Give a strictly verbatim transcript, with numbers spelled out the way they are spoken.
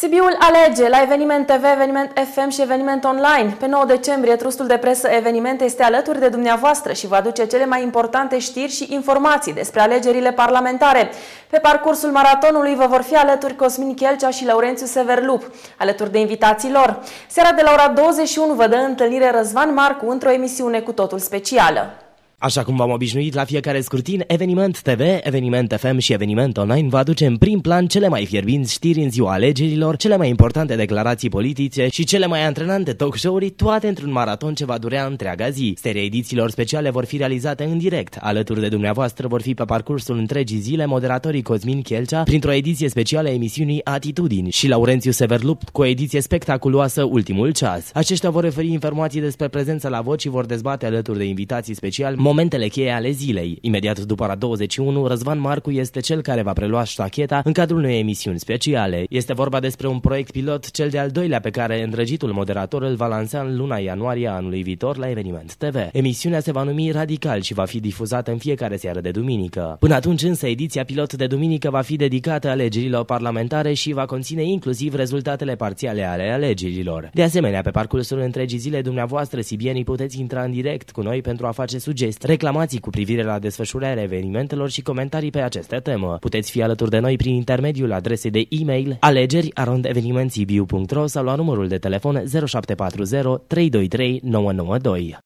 Sibiul alege la Eveniment T V, Eveniment F M și Eveniment Online. Pe nouă decembrie, Trustul de Presă Eveniment este alături de dumneavoastră și vă aduce cele mai importante știri și informații despre alegerile parlamentare. Pe parcursul maratonului vă vor fi alături Cosmin Chelcea și Laurențiu Șerb-Lup, alături de invitații lor. Seara de la ora douăzeci și unu vă dă întâlnire Răzvan Marcu într-o emisiune cu totul specială. Așa cum v-am obișnuit la fiecare scrutin, Eveniment T V, Eveniment F M și Eveniment Online vă aduce în prim plan cele mai fierbinți știri în ziua alegerilor, cele mai importante declarații politice și cele mai antrenante talk show-uri, toate într-un maraton ce va durea întreaga zi. Seria edițiilor speciale vor fi realizate în direct. Alături de dumneavoastră vor fi pe parcursul întregii zile moderatorii Cosmin Chelcea printr-o ediție specială a emisiunii Atitudini și Laurențiu Șerb-Lup cu o ediție spectaculoasă Ultimul Ceas. Aceștia vor referi informații despre prezența la vot și vor dezbate alături de invitații speciali momentele cheie ale zilei. Imediat după ora douăzeci și unu, Răzvan Marcu este cel care va prelua ștacheta în cadrul unei emisiuni speciale. Este vorba despre un proiect pilot, cel de-al doilea pe care îndrăgitul moderator îl va lansa în luna ianuarie anului viitor la Eveniment T V. Emisiunea se va numi Radical și va fi difuzată în fiecare seară de duminică. Până atunci însă, ediția pilot de duminică va fi dedicată alegerilor parlamentare și va conține inclusiv rezultatele parțiale ale alegerilor. De asemenea, pe parcursul întregii zile dumneavoastră, sibienii, puteți intra în direct cu noi pentru a face sugestii, reclamații cu privire la desfășurarea evenimentelor și comentarii pe această temă. Puteți fi alături de noi prin intermediul adresei de e-mail alegeri arond eveniment sibiu punct ro sau la numărul de telefon zero șapte patru zero, trei doi trei, nouă nouă doi.